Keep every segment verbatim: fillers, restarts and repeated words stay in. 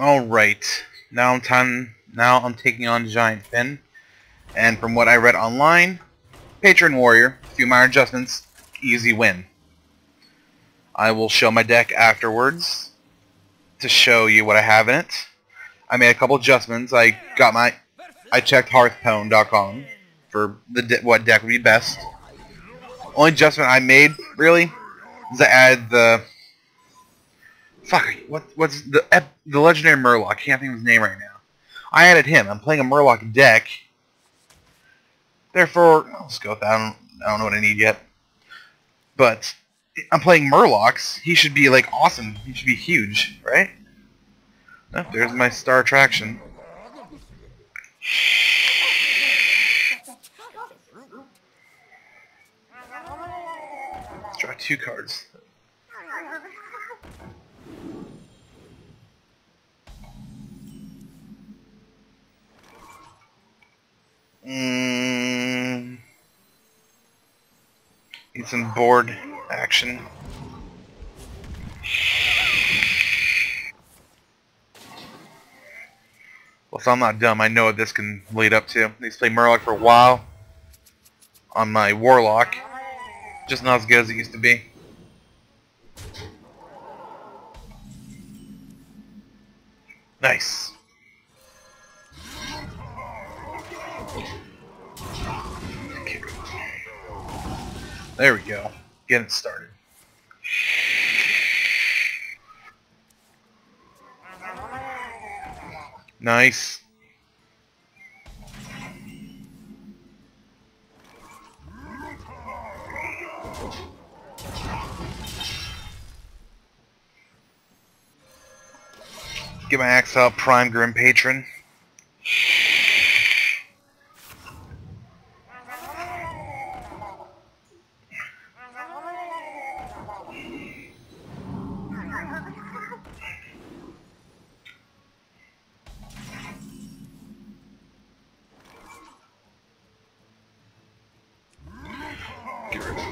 Alright, now I'm time, now I'm taking on Giantfin, and from what I read online, Patron Warrior, a few minor adjustments, easy win. I will show my deck afterwards to show you what I have in it. I made a couple adjustments. I got my, I checked Hearthpwn dot com for the de what deck would be best. Only adjustment I made really is I added the fuck. What what's the the legendary Murloc? I can't think of his name right now. I added him. I'm playing a Murloc deck. Therefore, let's go with that. I don't, I don't know what I need yet, but I'm playing Murlocs. He should be like awesome. He should be huge, right? Oh, there's my star attraction. Let's draw two cards. Mm. Need some board action. Well, so I'm not dumb. I know what this can lead up to. I used to play Murloc for a while on my Warlock. Just not as good as it used to be. Nice. There we go. Getting it started. Nice. Get my axe out, prime Grim Patron.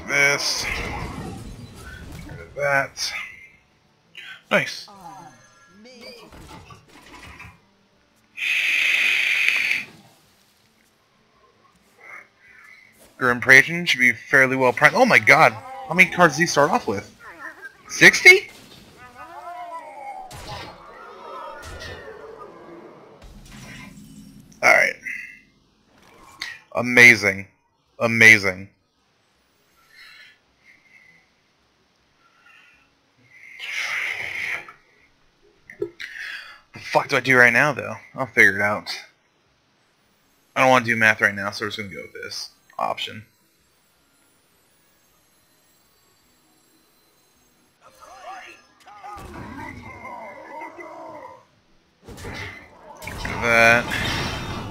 This. Get rid of that. Nice. Grim Patron should be fairly well primed. Oh my god! How many cards does he start off with? sixty? Alright. Amazing. Amazing. Fuck do I do right now though? I'll figure it out. I don't want to do math right now, so we're just gonna go with this option. Get rid of that.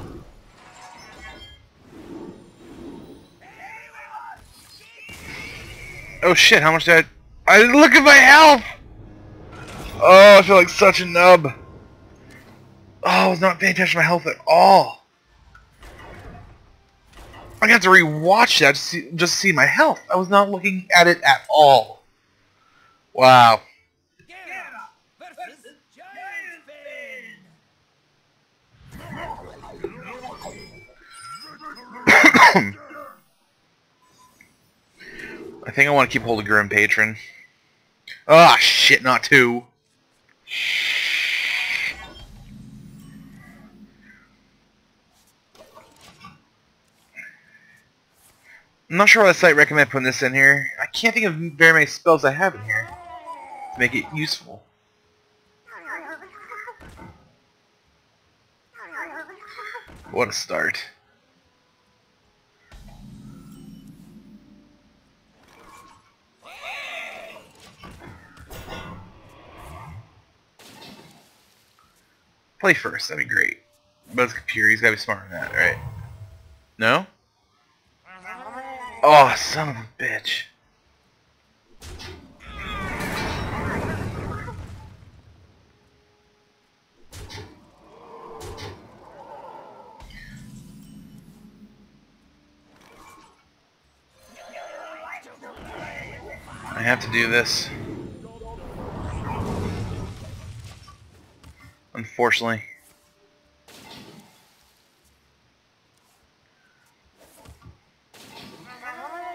Oh shit! How much did I? I didn't look at my health. Oh, I feel like such a nub. Oh, I was not paying attention to my health at all. I'm gonna have to rewatch that to see, just to see my health. I was not looking at it at all. Wow. I think I want to keep hold of Grim Patron. Ah, shit, not two. I'm not sure why the site recommend putting this in here. I can't think of very many spells I have in here to make it useful. What a start. Play first, that'd be great. But it's a computer, he's gotta be smarter than that, right? No? Oh, son of a bitch. I have to do this. unfortunately.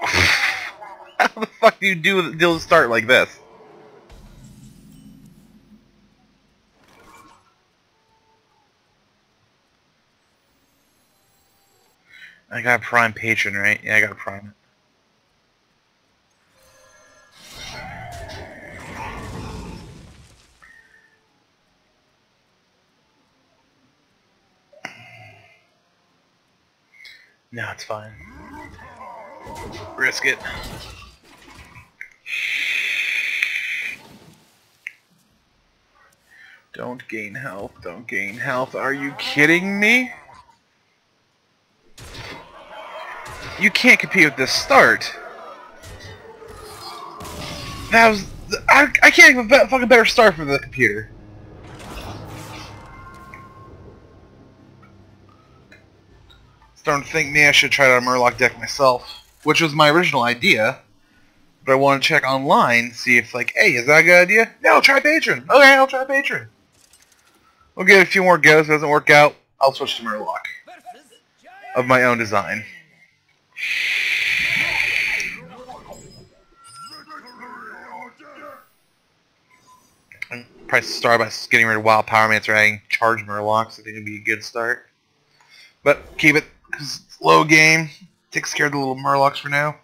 How the fuck do you do deal with a start like this? I got a prime patron, right? Yeah, I got a prime. No, it's fine. Risk it. Don't gain health, don't gain health. Are you kidding me? You can't compete with this start. That was... I, I can't even a fucking better start for the computer. Starting to think, man, I should try out a Murloc deck myself. Which was my original idea. But I want to check online, see if, like, hey, is that a good idea? No, try Patron. Okay, I'll try Patron. We'll give it a few more goes. If it doesn't work out, I'll switch to Murloc. Of my own design. I'm probably start by getting rid of Wild Pyromancer, adding Charge Murlocs. I think it'd be a good start. But keep it, cause it's low game. Takes care of the little Murlocs for now.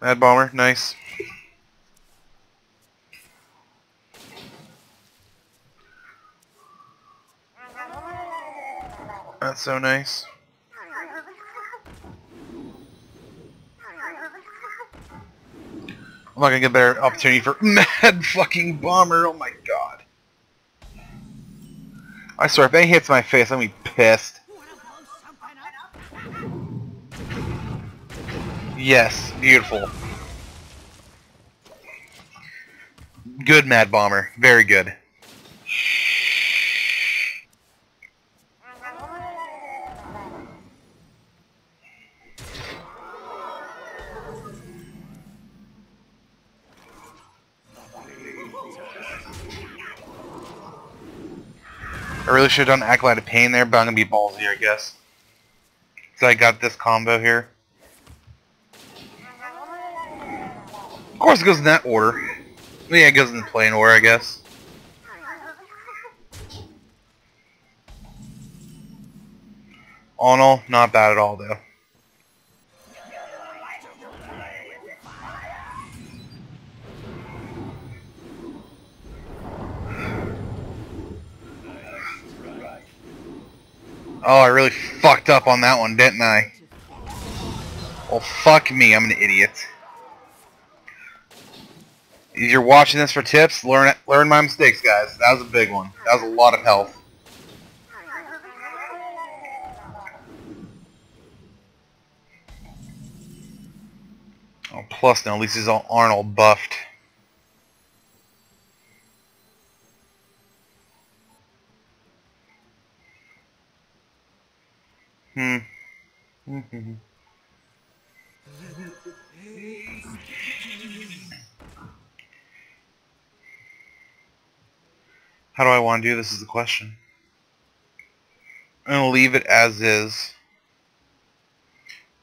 Mad Bomber, nice. That's so nice. I'm not gonna get a better opportunity for Mad fucking Bomber, oh my god. I swear, if any hits my face, I'm gonna be pissed. Yes, beautiful. Good Mad Bomber, very good. I really should have done Acolyte of Pain there, but I'm going to be ballsy, I guess. So I got this combo here. Of course it goes in that order. Yeah, it goes in plain order, I guess. All in all, not bad at all, though. Oh, I really fucked up on that one, didn't I? Well, fuck me, I'm an idiot. If you're watching this for tips, learn learn my mistakes, guys. That was a big one. That was a lot of health. Oh, plus now, at least these all aren't all buffed. Hmm. How do I want to do this is the question. I'm going to leave it as is.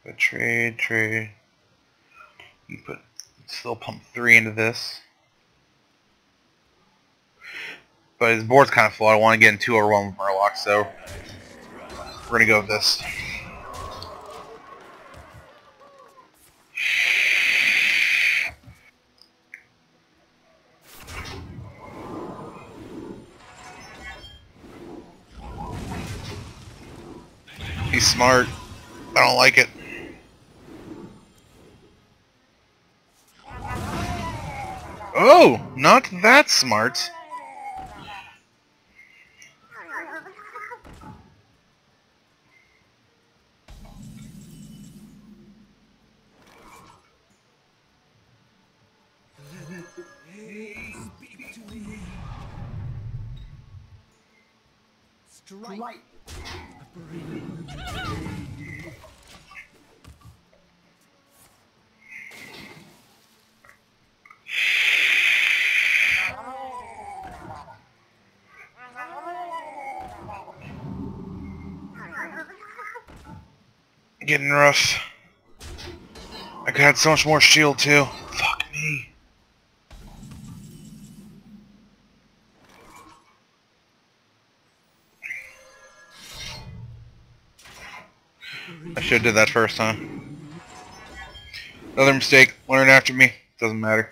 But trade, trade. You put, still pump three into this. But his board's kind of full. I don't want to get into a realm with Murloc, so... we're gonna go with this. He's smart. I don't like it. Oh, not that smart. Strike. getting rough. I could have so much more shield too. Fuck me. I should have did that first time. Another mistake. Learn after me. Doesn't matter.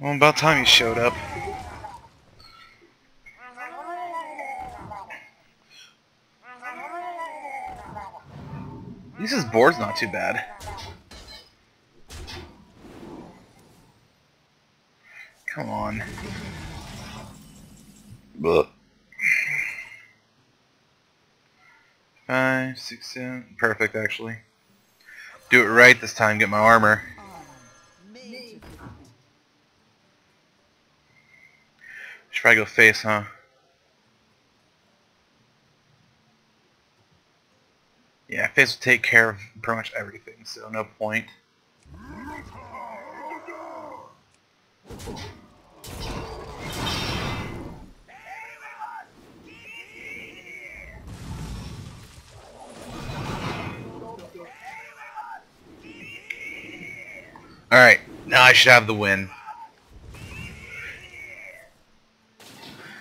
Well, about time you showed up. At least his board's not too bad. Come on. Blech. Five, six, seven. Perfect, actually. Do it right this time, get my armor. Should probably go face, huh? Yeah, face will take care of pretty much everything, so no point. Alright, now I should have the win.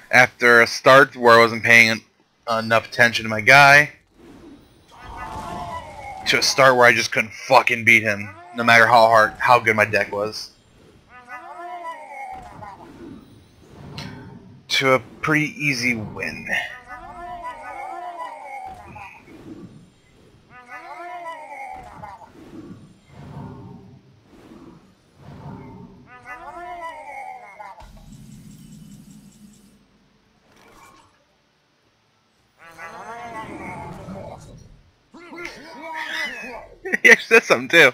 After a start where I wasn't paying enough attention to my guy, to a start where I just couldn't fucking beat him, no matter how hard, how good my deck was, to a pretty easy win. He actually said something too.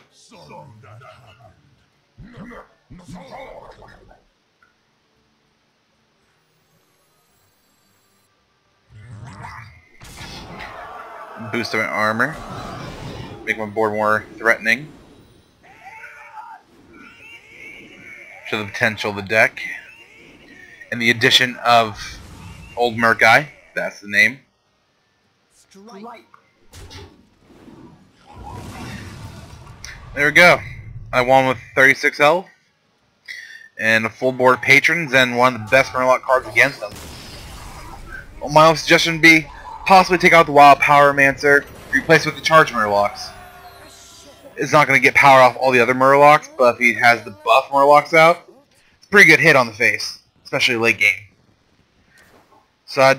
Boost up my armor. Make my board more threatening. Show the potential of the deck. And the addition of Old Murk-Eye. That's the name. Strike. There we go. I won with thirty-six health and a full board of patrons and one of the best Murloc cards against them. Well, my own suggestion would be possibly take out the Wild Pyromancer, replace it with the Charge Murlocs. It's not going to get power off all the other Murlocs, but if he has the buff Murlocs out, it's a pretty good hit on the face, especially late game. So I'd,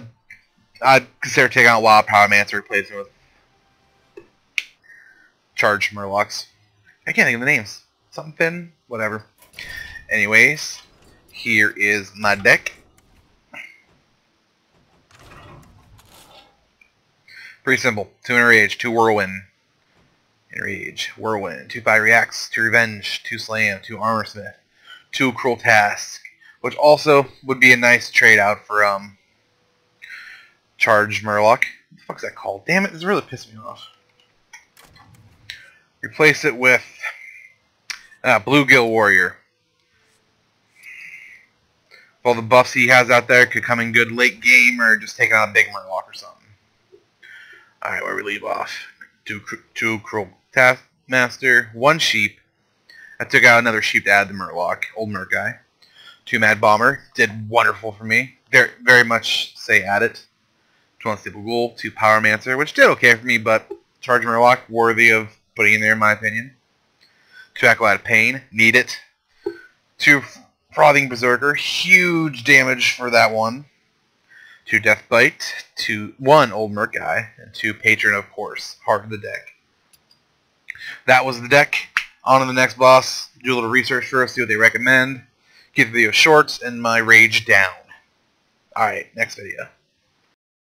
I'd consider taking out Wild Pyromancer, replacing it with Charge Murlocs. I can't think of the names. Something, whatever. Anyways, here is my deck. Pretty simple. Two Enrage, two Whirlwind. Enrage, Whirlwind, two Fire Reacts, two Revenge, two Slam, two Armor Smith, two Cruel Task, which also would be a nice trade out for um Charge Murloc. What the fuck's that called? Damn it, this really pissed me off. Replace it with uh, Bluegill Warrior. With all the buffs he has out there, could come in good late game or just take on a big Murloc or something. Alright, where we leave off. Two, two Cruel Taskmaster, one Sheep. I took out another Sheep to add the Murloc, Old Murk-Eye. Two Mad Bomber, did wonderful for me. Very, very much say at it. Two Unstable Ghoul, two Pyromancer, which did okay for me, but Charge Murloc, worthy of putting in there in my opinion. Two Acolyte of Pain, need it. Two Frothing Berserker, huge damage for that one. Two Deathbite, two one Old Murk-Eye, and two Patron, of course, heart of the deck. That was the deck. On to the next boss. Do a little research first, see what they recommend. Keep the video short and my rage down. Alright, next video.